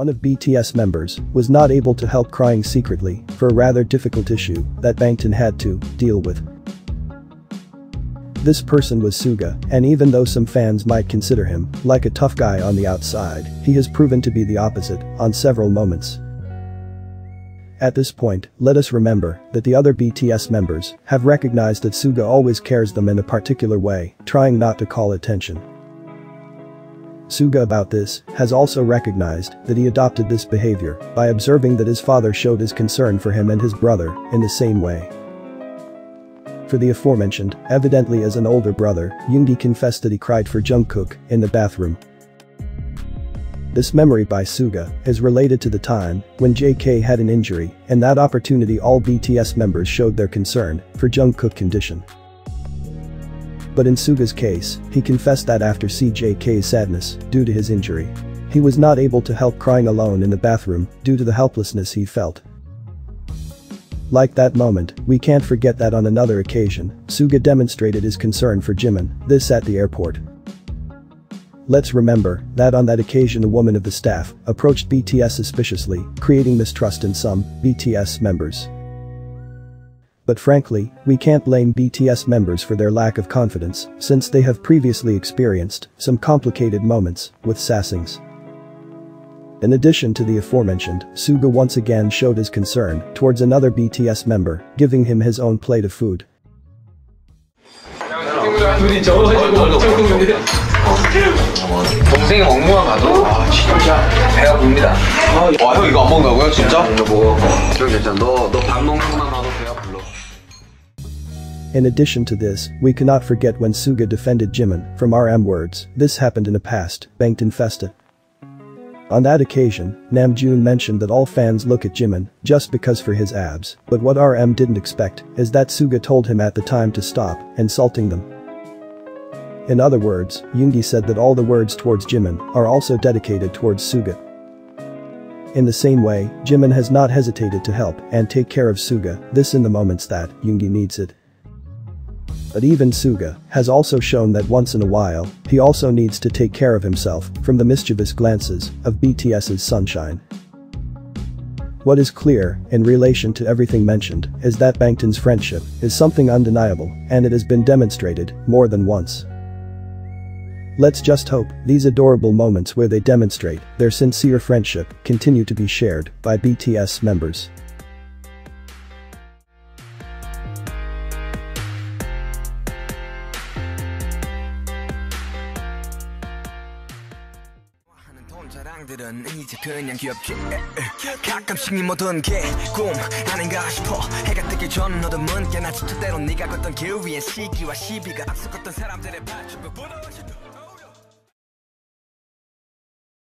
One of BTS members was not able to help crying secretly for a rather difficult issue that Bangtan had to deal with. This person was Suga, and even though some fans might consider him like a tough guy on the outside, he has proven to be the opposite on several moments. At this point, let us remember that the other BTS members have recognized that Suga always cares them in a particular way, trying not to call attention. Suga about this has also recognized that he adopted this behavior by observing that his father showed his concern for him and his brother in the same way. For the aforementioned, evidently as an older brother, Yoongi confessed that he cried for Jungkook in the bathroom. This memory by Suga is related to the time when JK had an injury, and that opportunity all BTS members showed their concern for Jungkook's condition. But in Suga's case, he confessed that after seeing JK's sadness due to his injury, he was not able to help crying alone in the bathroom due to the helplessness he felt. Like that moment, we can't forget that on another occasion, Suga demonstrated his concern for Jimin, this at the airport. Let's remember that on that occasion a woman of the staff approached BTS suspiciously, creating mistrust in some BTS members. But frankly, we can't blame BTS members for their lack of confidence, since they have previously experienced some complicated moments with sassings. In addition to the aforementioned, Suga once again showed his concern towards another BTS member, giving him his own plate of food. 동생이 먹는만 봐도 진짜 배가 부릅니다. 와 형 이거 안 먹는다고요? 진짜? 괜찮아. 너 밥 먹는 것만 봐도 배가 불러. In addition to this, we cannot forget when Suga defended Jimin from RM words. This happened in a past Bangtan Festa. On that occasion, Namjoon mentioned that all fans look at Jimin just because for his abs, but what RM didn't expect is that Suga told him at the time to stop insulting them. In other words, Yoongi said that all the words towards Jimin are also dedicated towards Suga. In the same way, Jimin has not hesitated to help and take care of Suga, this in the moments that Yoongi needs it. But even Suga has also shown that once in a while, he also needs to take care of himself from the mischievous glances of BTS's sunshine. What is clear, in relation to everything mentioned, is that Bangtan's friendship is something undeniable, and it has been demonstrated more than once. Let's just hope these adorable moments where they demonstrate their sincere friendship continue to be shared by BTS members. 사랑들은 이제 그냥 귀엽게 가끔씩 네 모든 게 꿈 아닌가 싶어 해가 뜨기 전 어둠은 깨나 지칠 때로 네가 걷던 길 위에 시기와 시비가 앞서갔던 사람들의 발톱을 부러워